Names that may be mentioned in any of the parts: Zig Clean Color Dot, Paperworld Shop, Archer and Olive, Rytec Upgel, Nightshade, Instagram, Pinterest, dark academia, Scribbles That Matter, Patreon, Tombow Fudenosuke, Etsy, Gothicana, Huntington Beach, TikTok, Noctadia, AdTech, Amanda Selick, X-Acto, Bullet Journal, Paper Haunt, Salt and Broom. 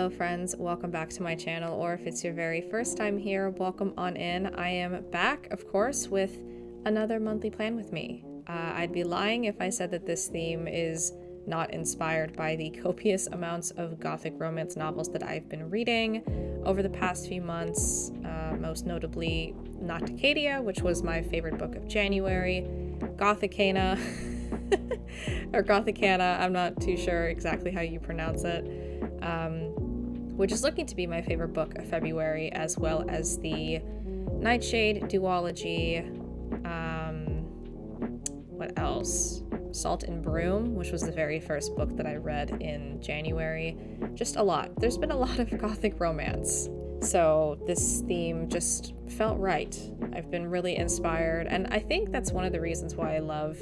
Hello friends, welcome back to my channel, or if it's your very first time here, welcome on in. I am back, of course, with another monthly plan with me. I'd be lying if I said that this theme is not inspired by the copious amounts of gothic romance novels that I've been reading over the past few months, most notably Noctadia, which was my favorite book of January, Gothicana, or Gothicana, I'm not too sure exactly how you pronounce it, which is looking to be my favorite book of February, as well as the Nightshade duology, what else? Salt and Broom, which was the very first book that I read in January. Just a lot. There's been a lot of gothic romance, so this theme just felt right. I've been really inspired, and I think that's one of the reasons why I love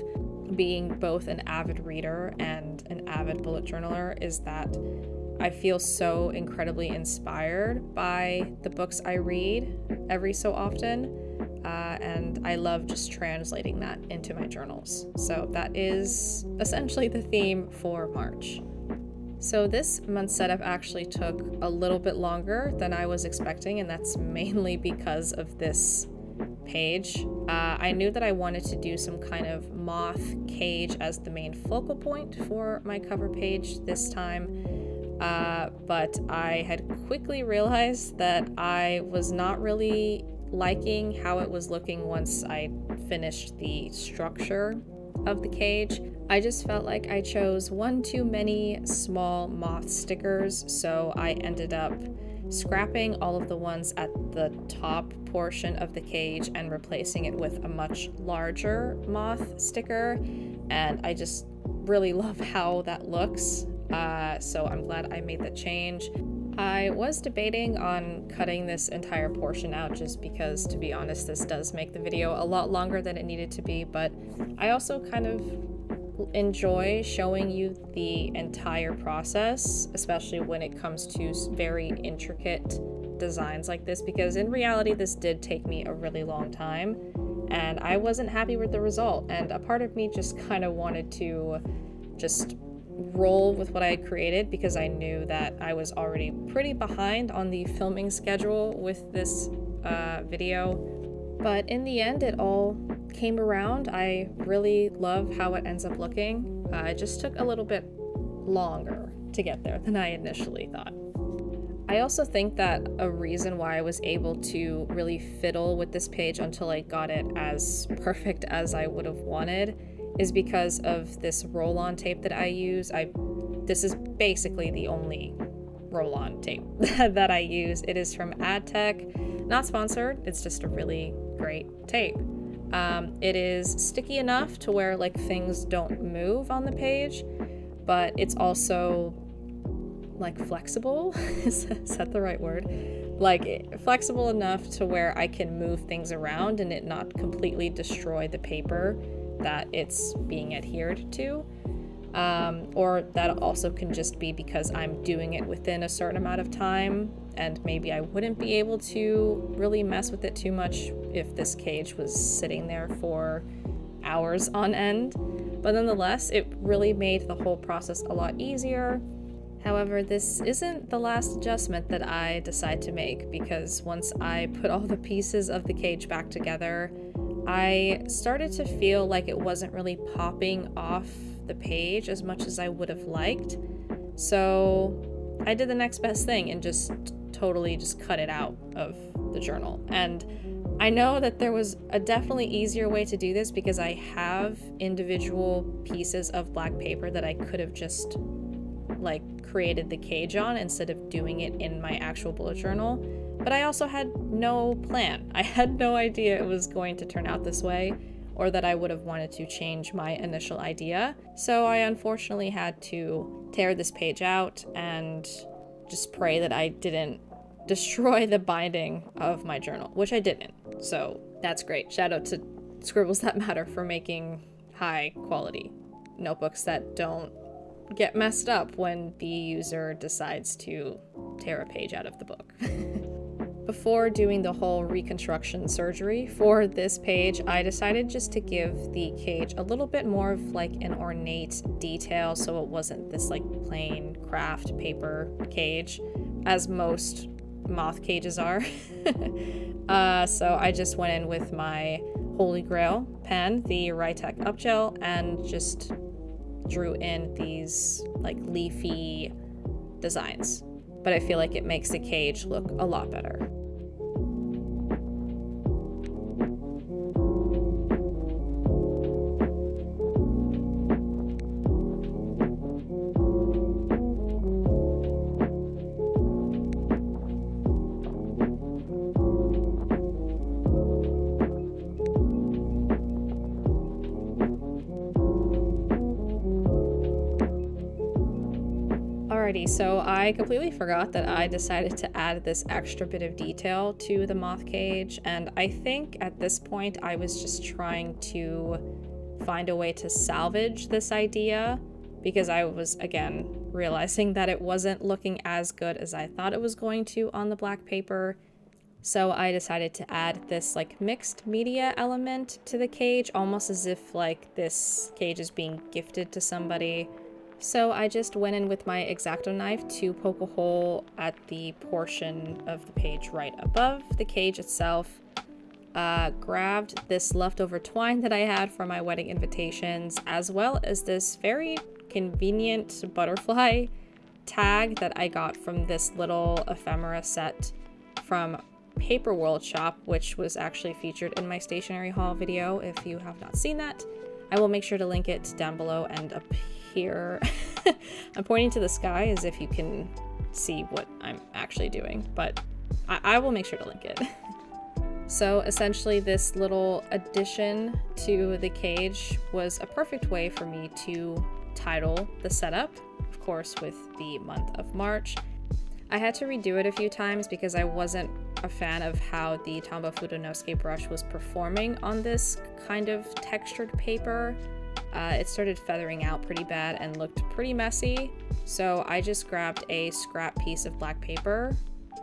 being both an avid reader and an avid bullet journaler, is that I feel so incredibly inspired by the books I read every so often, and I love just translating that into my journals. So that is essentially the theme for March. So this month's setup actually took a little bit longer than I was expecting, and that's mainly because of this page. I knew that I wanted to do some kind of moth cage as the main focal point for my cover page this time. But I had quickly realized that I was not really liking how it was looking once I finished the structure of the cage. I just felt like I chose one too many small moth stickers, so I ended up scrapping all of the ones at the top portion of the cage and replacing it with a much larger moth sticker, and I just really love how that looks. So I'm glad I made that change. I was debating on cutting this entire portion out just because, to be honest, this does make the video a lot longer than it needed to be, but I also kind of enjoy showing you the entire process, especially when it comes to very intricate designs like this, because in reality this did take me a really long time and I wasn't happy with the result, and a part of me just kind of wanted to just roll with what I had created, because I knew that I was already pretty behind on the filming schedule with this video. But in the end it all came around. I really love how it ends up looking. It just took a little bit longer to get there than I initially thought. I also think that a reason why I was able to really fiddle with this page until I got it as perfect as I would have wanted is because of this roll-on tape that I use. This is basically the only roll-on tape that I use. It is from AdTech, not sponsored, it's just a really great tape. It is sticky enough to where like things don't move on the page, but it's also like flexible, is that the right word? Like flexible enough to where I can move things around and it not completely destroy the paper that it's being adhered to, or that also can just be because I'm doing it within a certain amount of time and maybe I wouldn't be able to really mess with it too much if this cage was sitting there for hours on end. But nonetheless, it really made the whole process a lot easier. However, this isn't the last adjustment that I decide to make, because once I put all the pieces of the cage back together, I started to feel like it wasn't really popping off the page as much as I would have liked. So I did the next best thing and just totally just cut it out of the journal. And I know that there was a definitely easier way to do this, because I have individual pieces of black paper that I could have just like created the cage on instead of doing it in my actual bullet journal. But I also had no plan. I had no idea it was going to turn out this way, or that I would have wanted to change my initial idea. So I unfortunately had to tear this page out and just pray that I didn't destroy the binding of my journal, which I didn't. So that's great. Shout out to Scribbles That Matter for making high quality notebooks that don't get messed up when the user decides to tear a page out of the book. Before doing the whole reconstruction surgery for this page, I decided just to give the cage a little bit more of like an ornate detail, so it wasn't this like plain craft paper cage, as most moth cages are. So I just went in with my Holy Grail pen, the Rytec Upgel, and just drew in these like leafy designs. But I feel like it makes the cage look a lot better. So I completely forgot that I decided to add this extra bit of detail to the moth cage, and I think at this point I was just trying to find a way to salvage this idea, because I was again realizing that it wasn't looking as good as I thought it was going to on the black paper. So I decided to add this like mixed media element to the cage, almost as if like this cage is being gifted to somebody. So I just went in with my X-Acto knife to poke a hole at the portion of the page right above the cage itself, grabbed this leftover twine that I had for my wedding invitations, as well as this very convenient butterfly tag that I got from this little ephemera set from Paperworld Shop, which was actually featured in my stationery haul video. If you have not seen that, I will make sure to link it down below and up here. I'm pointing to the sky as if you can see what I'm actually doing, but I will make sure to link it. So essentially this little addition to the cage was a perfect way for me to title the setup, of course with the month of March. I had to redo it a few times because I wasn't a fan of how the Tombow Fudenosuke brush was performing on this kind of textured paper. It started feathering out pretty bad and looked pretty messy, so I just grabbed a scrap piece of black paper,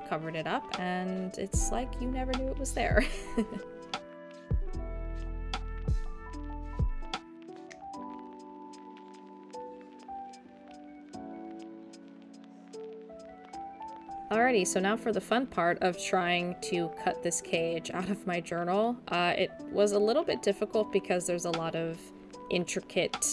covered it up, and it's like you never knew it was there. Alrighty, so now for the fun part of trying to cut this cage out of my journal. It was a little bit difficult because there's a lot of intricate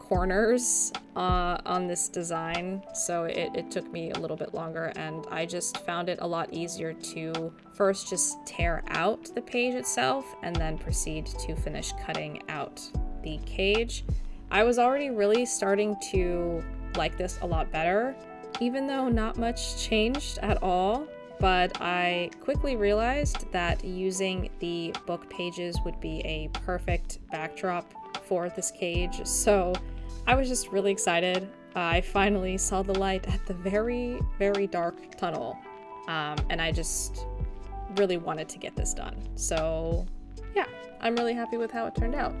corners on this design, so it took me a little bit longer, and I just found it a lot easier to first just tear out the page itself and then proceed to finish cutting out the cage. I was already really starting to like this a lot better, even though not much changed at all, but I quickly realized that using the book pages would be a perfect backdrop for this cage, so I was just really excited. I finally saw the light at the very, very dark tunnel, and I just really wanted to get this done. So yeah, I'm really happy with how it turned out.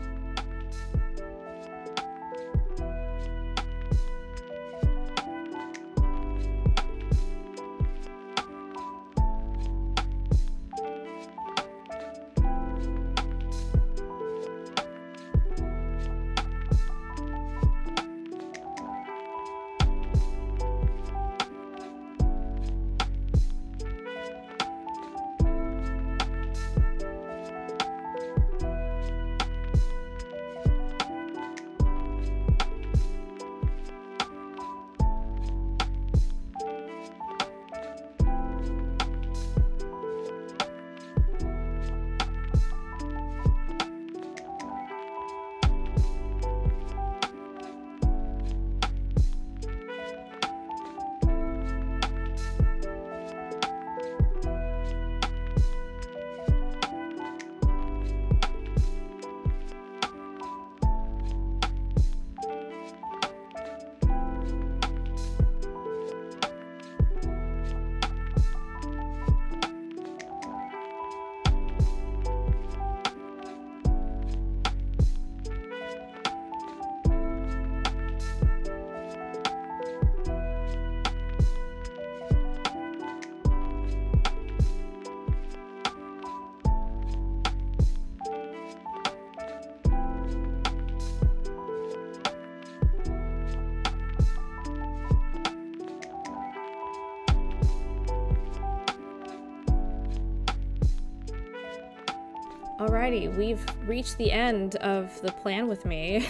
Alrighty, we've reached the end of the plan with me.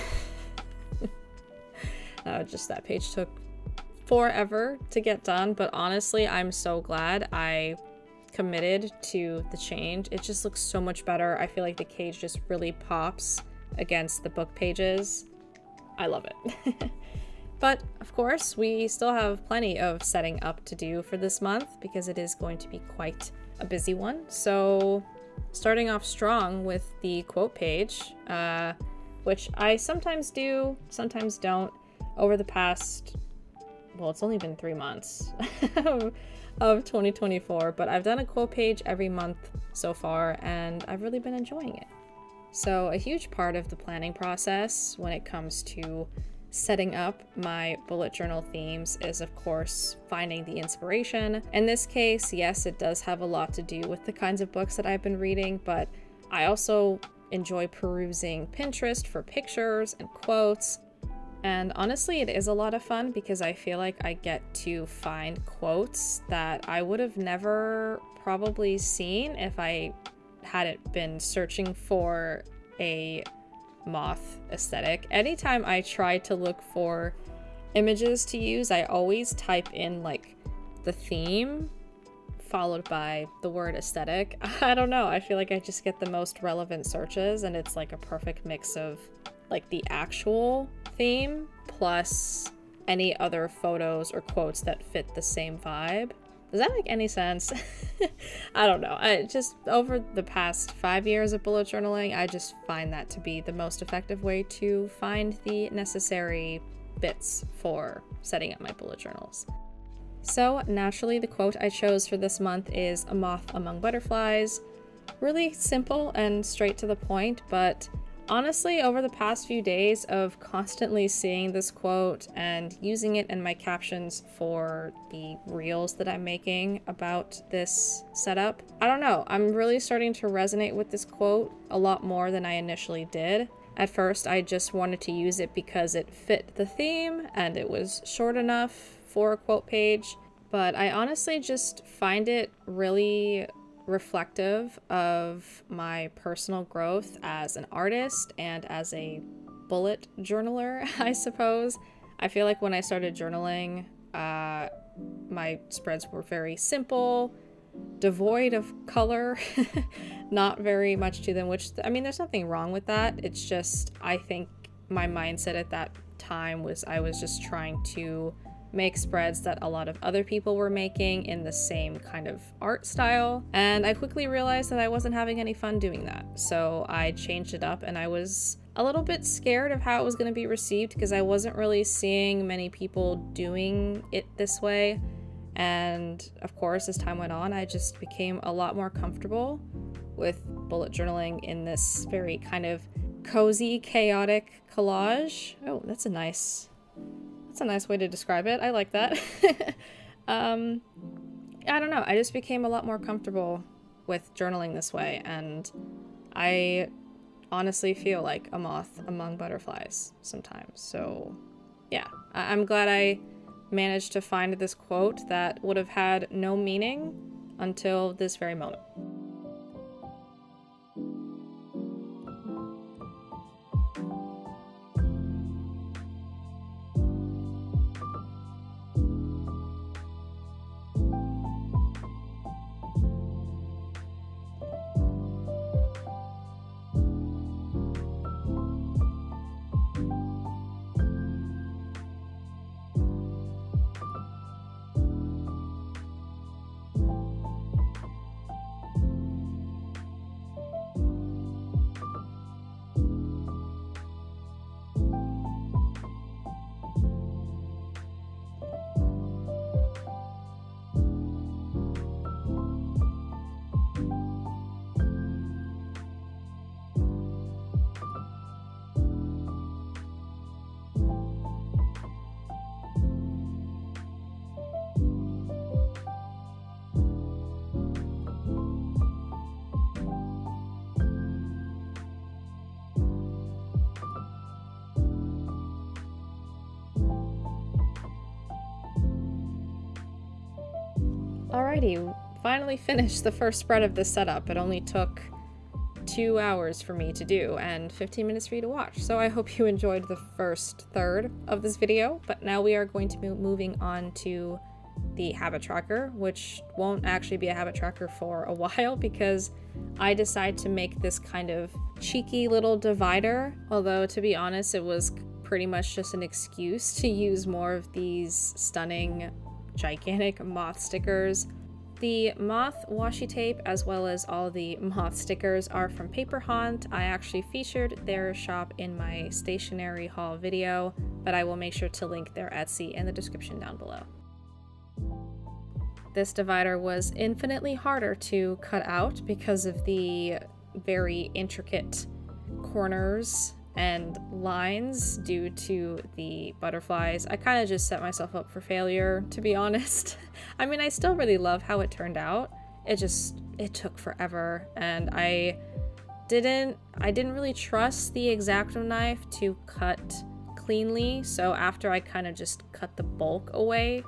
Oh, just that page took forever to get done, but honestly, I'm so glad I committed to the change. It just looks so much better. I feel like the cage just really pops against the book pages. I love it. But of course, we still have plenty of setting up to do for this month because it is going to be quite a busy one. So starting off strong with the quote page, which I sometimes do, sometimes don't. Over the past, well, it's only been 3 months of 2024, but I've done a quote page every month so far, and I've really been enjoying it. So a huge part of the planning process when it comes to setting up my bullet journal themes is, of course, finding the inspiration. In this case, yes, it does have a lot to do with the kinds of books that I've been reading, but I also enjoy perusing Pinterest for pictures and quotes. And honestly, it is a lot of fun because I feel like I get to find quotes that I would have never probably seen if I hadn't been searching for a moth aesthetic. Anytime I try to look for images to use, I always type in like the theme followed by the word aesthetic. I don't know, I feel like I just get the most relevant searches, and it's like a perfect mix of like the actual theme plus any other photos or quotes that fit the same vibe. Does that make any sense? I don't know. I just, over the past 5 years of bullet journaling, I just find that to be the most effective way to find the necessary bits for setting up my bullet journals. So naturally, the quote I chose for this month is "A Moth Among Butterflies." Really simple and straight to the point, but honestly, over the past few days of constantly seeing this quote and using it in my captions for the reels that I'm making about this setup, I don't know, I'm really starting to resonate with this quote a lot more than I initially did. At first, I just wanted to use it because it fit the theme and it was short enough for a quote page, but I honestly just find it really reflective of my personal growth as an artist and as a bullet journaler, I suppose. I feel like when I started journaling, my spreads were very simple, devoid of color, not very much to them, which, I mean, there's nothing wrong with that. It's just, I think my mindset at that time was I was just trying to make spreads that a lot of other people were making in the same kind of art style, and I quickly realized that I wasn't having any fun doing that. So I changed it up, and I was a little bit scared of how it was going to be received because I wasn't really seeing many people doing it this way. And of course, as time went on, I just became a lot more comfortable with bullet journaling in this very kind of cozy, chaotic collage. Oh, that's a nice way to describe it. I like that. I don't know, I just became a lot more comfortable with journaling this way, and I honestly feel like a moth among butterflies sometimes. So yeah, I'm glad I managed to find this quote that would have had no meaning until this very moment. Alrighty, finally finished the first spread of this setup. It only took 2 hours for me to do and 15 minutes for you to watch. So I hope you enjoyed the first third of this video, but now we are going to be moving on to the habit tracker, which won't actually be a habit tracker for a while because I decided to make this kind of cheeky little divider, although to be honest it was pretty much just an excuse to use more of these stunning gigantic moth stickers. The moth washi tape as well as all the moth stickers are from Paper Haunt. I actually featured their shop in my stationery haul video, but I will make sure to link their Etsy in the description down below. This divider was infinitely harder to cut out because of the very intricate corners and lines due to the butterflies. I kind of just set myself up for failure, to be honest. I mean, I still really love how it turned out. It took forever, and I didn't really trust the X-Acto knife to cut cleanly, so after I kind of just cut the bulk away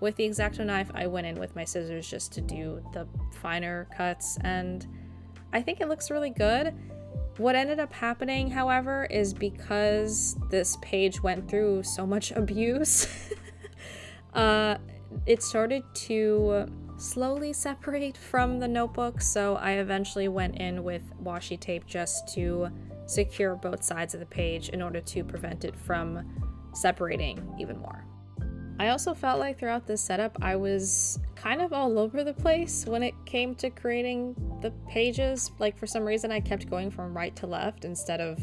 with the X-Acto knife, I went in with my scissors just to do the finer cuts, and I think it looks really good. What ended up happening, however, is because this page went through so much abuse, it started to slowly separate from the notebook, so I eventually went in with washi tape just to secure both sides of the page in order to prevent it from separating even more. I also felt like throughout this setup I was kind of all over the place when it came to creating the pages. Like, for some reason I kept going from right to left instead of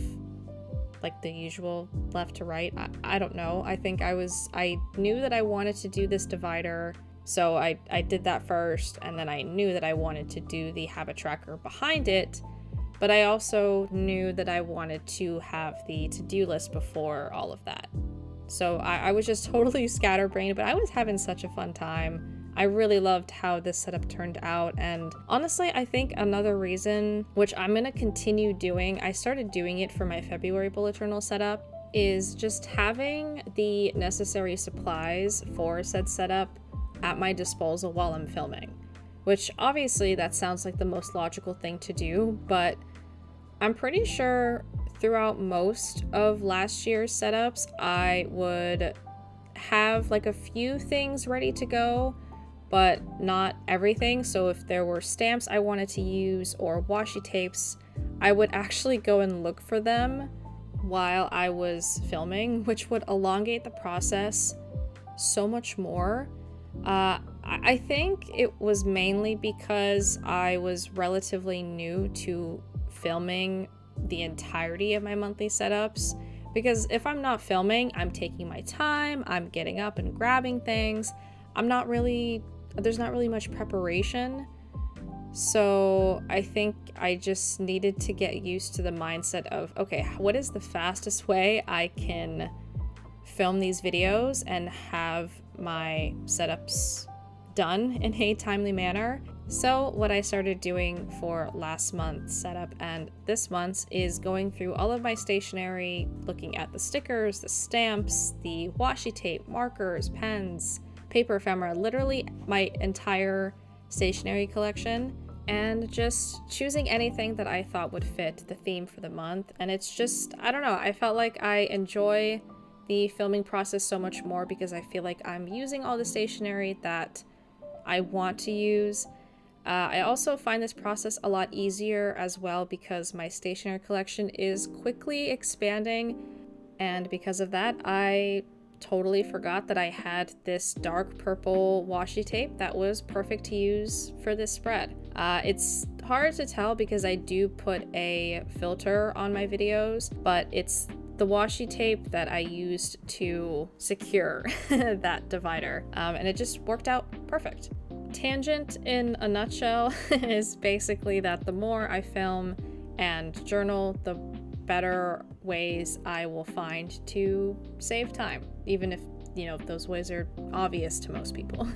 like the usual left to right. I don't know. I think I knew that I wanted to do this divider, so I did that first, and then I knew that I wanted to do the habit tracker behind it, but I also knew that I wanted to have the to-do list before all of that. So I was just totally scatterbrained, but I was having such a fun time. I really loved how this setup turned out, and honestly, I think another reason, which I'm gonna continue doing, I started doing it for my February bullet journal setup, is just having the necessary supplies for said setup at my disposal while I'm filming. Which obviously that sounds like the most logical thing to do, but I'm pretty sure throughout most of last year's setups, I would have like a few things ready to go, but not everything. So if there were stamps I wanted to use or washi tapes, I would actually go and look for them while I was filming, which would elongate the process so much more. I think it was mainly because I was relatively new to filming the entirety of my monthly setups, because if I'm not filming, I'm taking my time, I'm getting up and grabbing things, there's not really much preparation. So I think I just needed to get used to the mindset of, okay, what is the fastest way I can film these videos and have my setups done in a timely manner? So what I started doing for last month's setup and this month's is going through all of my stationery, looking at the stickers, the stamps, the washi tape, markers, pens, paper ephemera, literally my entire stationery collection, and just choosing anything that I thought would fit the theme for the month. And it's just, I don't know, I felt like I enjoy the filming process so much more because I feel like I'm using all the stationery that I want to use. I also find this process a lot easier as well because my stationery collection is quickly expanding, and because of that I totally forgot that I had this dark purple washi tape that was perfect to use for this spread. It's hard to tell because I do put a filter on my videos, but it's the washi tape that I used to secure that divider, and it just worked out perfect. Tangent in a nutshell is basically that the more I film and journal, the better ways I will find to save time, even if, you know, those ways are obvious to most people.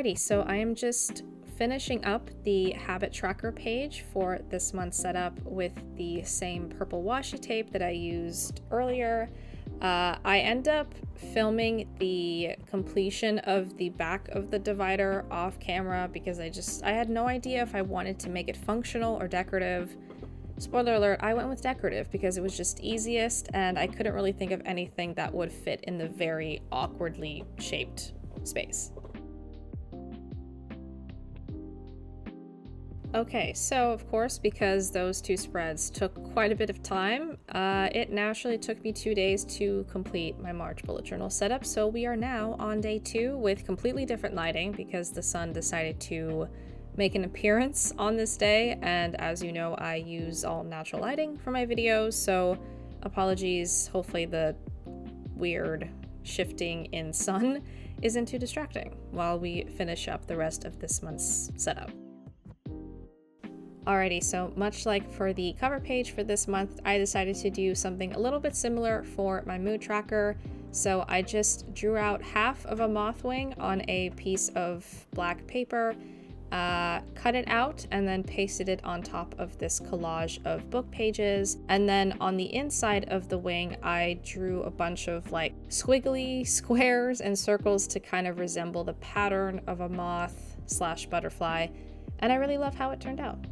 Alrighty, so I am just finishing up the habit tracker page for this month's setup with the same purple washi tape that I used earlier. I end up filming the completion of the back of the divider off camera because I had no idea if I wanted to make it functional or decorative. Spoiler alert, I went with decorative because it was just easiest and I couldn't really think of anything that would fit in the very awkwardly shaped space. Okay, so of course, because those two spreads took quite a bit of time, it naturally took me 2 days to complete my March bullet journal setup. So we are now on day 2 with completely different lighting because the sun decided to make an appearance on this day. And as you know, I use all natural lighting for my videos. So apologies, hopefully the weird shifting in sun isn't too distracting while we finish up the rest of this month's setup. Alrighty, so much like for the cover page for this month, I decided to do something a little bit similar for my mood tracker. So I just drew out half of a moth wing on a piece of black paper, cut it out, and then pasted it on top of this collage of book pages. And then on the inside of the wing, I drew a bunch of like squiggly squares and circles to kind of resemble the pattern of a moth slash butterfly. And I really love how it turned out.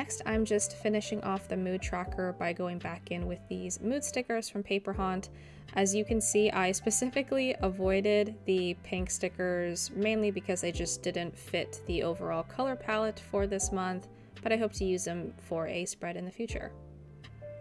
Next, I'm just finishing off the mood tracker by going back in with these mood stickers from Paper Haunt. As you can see, I specifically avoided the pink stickers mainly because they just didn't fit the overall color palette for this month, but I hope to use them for a spread in the future.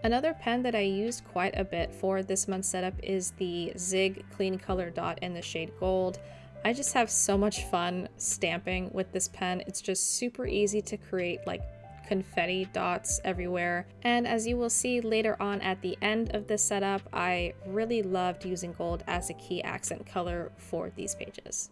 Another pen that I used quite a bit for this month's setup is the Zig Clean Color Dot in the shade Gold. I just have so much fun stamping with this pen. It's just super easy to create like confetti dots everywhere, and as you will see later on at the end of this setup, I really loved using gold as a key accent color for these pages.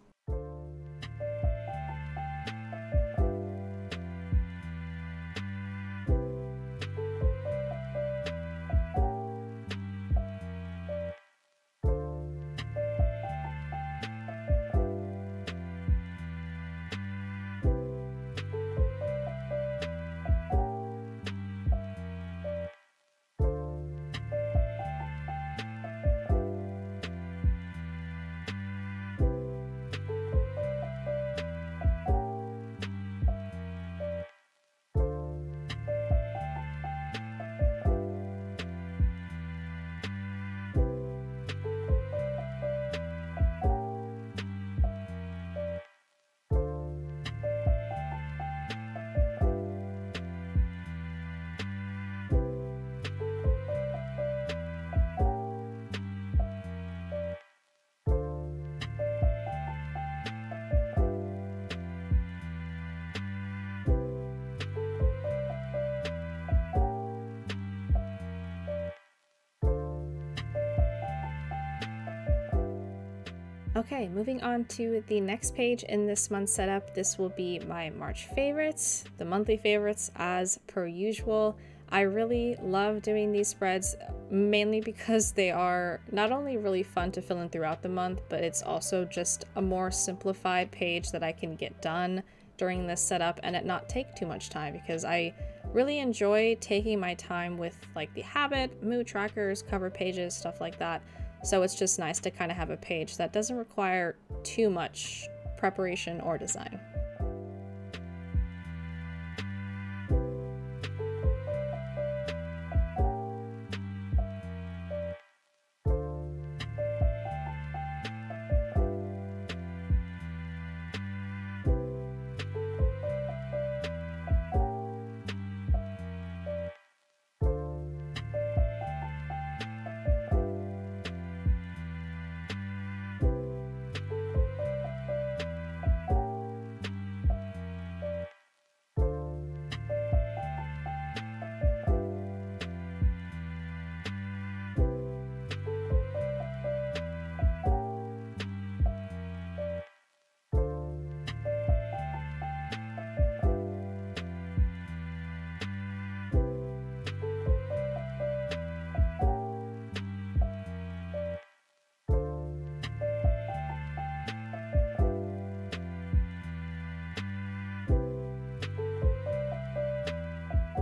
Okay, moving on to the next page in this month's setup. This will be my March favorites, the monthly favorites as per usual. I really love doing these spreads mainly because they are not only really fun to fill in throughout the month, but it's also just a more simplified page that I can get done during this setup and it not take too much time, because I really enjoy taking my time with like the habit, mood trackers, cover pages, stuff like that. So it's just nice to kind of have a page that doesn't require too much preparation or design.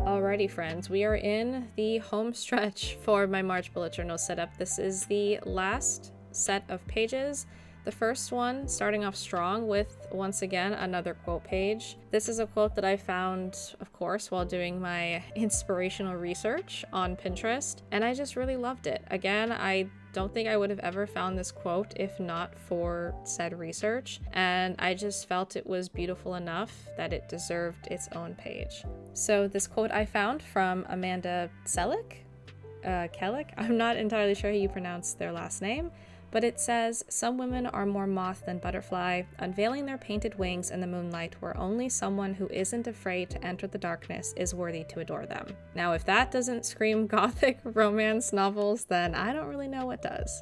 Alrighty friends, we are in the home stretch for my March bullet journal setup. This is the last set of pages. The first one starting off strong with, once again, another quote page. This is a quote that I found, of course, while doing my inspirational research on Pinterest, and I just really loved it. Again, I don't think I would have ever found this quote if not for said research, and I just felt it was beautiful enough that it deserved its own page. So this quote I found from Amanda Selick? Kellick? I'm not entirely sure how you pronounce their last name, but it says, "Some women are more moth than butterfly, unveiling their painted wings in the moonlight where only someone who isn't afraid to enter the darkness is worthy to adore them." Now, if that doesn't scream gothic romance novels, then I don't really know what does.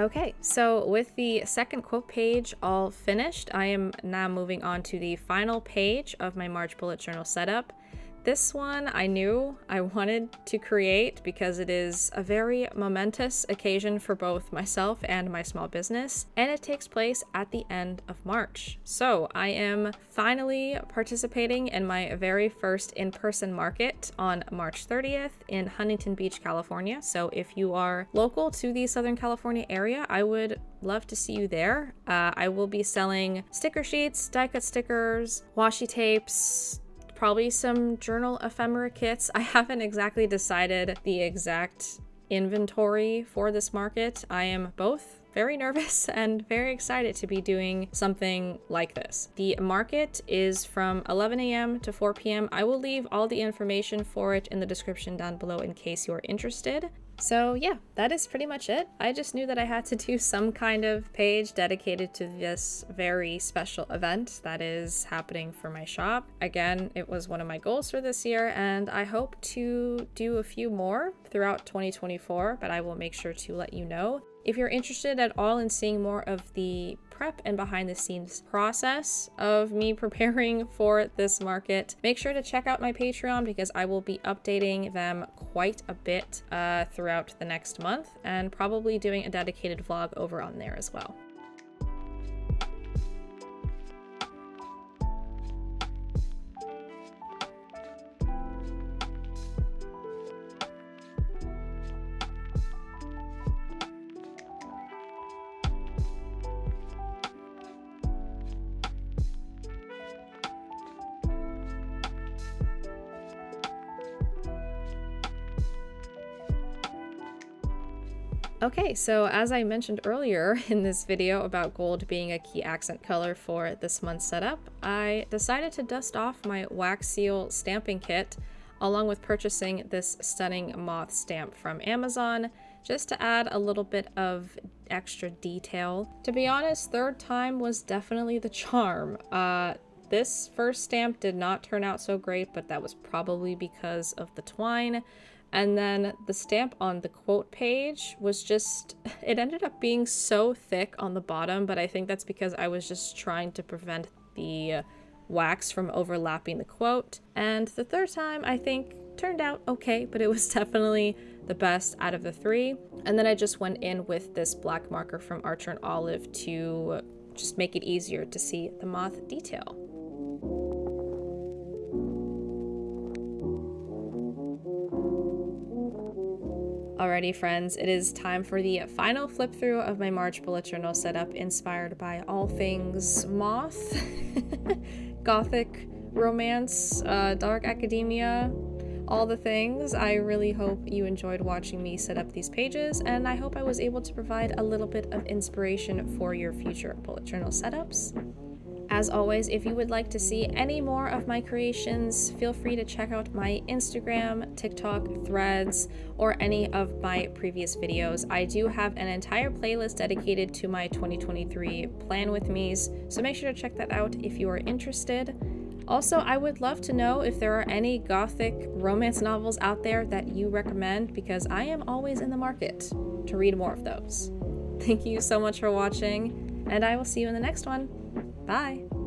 Okay, so with the second quote page all finished, I am now moving on to the final page of my March bullet journal setup. This one I knew I wanted to create because it is a very momentous occasion for both myself and my small business, and it takes place at the end of March. So I am finally participating in my very first in-person market on March 30th in Huntington Beach, California. So if you are local to the Southern California area, I would love to see you there. I will be selling sticker sheets, die-cut stickers, washi tapes, probably some journal ephemera kits. I haven't exactly decided the exact inventory for this market. I am both very nervous and very excited to be doing something like this. The market is from 11 a.m. to 4 p.m. I will leave all the information for it in the description down below in case you're interested. So yeah, that is pretty much it. I just knew that I had to do some kind of page dedicated to this very special event that is happening for my shop. Again, it was one of my goals for this year, and I hope to do a few more throughout 2024, but I will make sure to let you know. If you're interested at all in seeing more of the prep and behind the scenes process of me preparing for this market, make sure to check out my Patreon because I will be updating them quite a bit throughout the next month, and probably doing a dedicated vlog over on there as well. Okay, so as I mentioned earlier in this video about gold being a key accent color for this month's setup, I decided to dust off my wax seal stamping kit along with purchasing this stunning moth stamp from Amazon just to add a little bit of extra detail. To be honest, third time was definitely the charm. This first stamp did not turn out so great, but that was probably because of the twine. And then the stamp on the quote page was just, it ended up being so thick on the bottom, but I think that's because I was just trying to prevent the wax from overlapping the quote. And the third time, I think, turned out okay, but it was definitely the best out of the three. And then I just went in with this black marker from Archer and Olive to just make it easier to see the moth detail. Alrighty friends, it is time for the final flip through of my March bullet journal setup inspired by all things moth, gothic, romance, dark academia, all the things. I really hope you enjoyed watching me set up these pages, and I hope I was able to provide a little bit of inspiration for your future bullet journal setups. As always, if you would like to see any more of my creations, feel free to check out my Instagram, TikTok, Threads, or any of my previous videos. I do have an entire playlist dedicated to my 2023 plan with me's, so make sure to check that out if you are interested. Also, I would love to know if there are any gothic romance novels out there that you recommend, because I am always in the market to read more of those. Thank you so much for watching, and I will see you in the next one. Bye!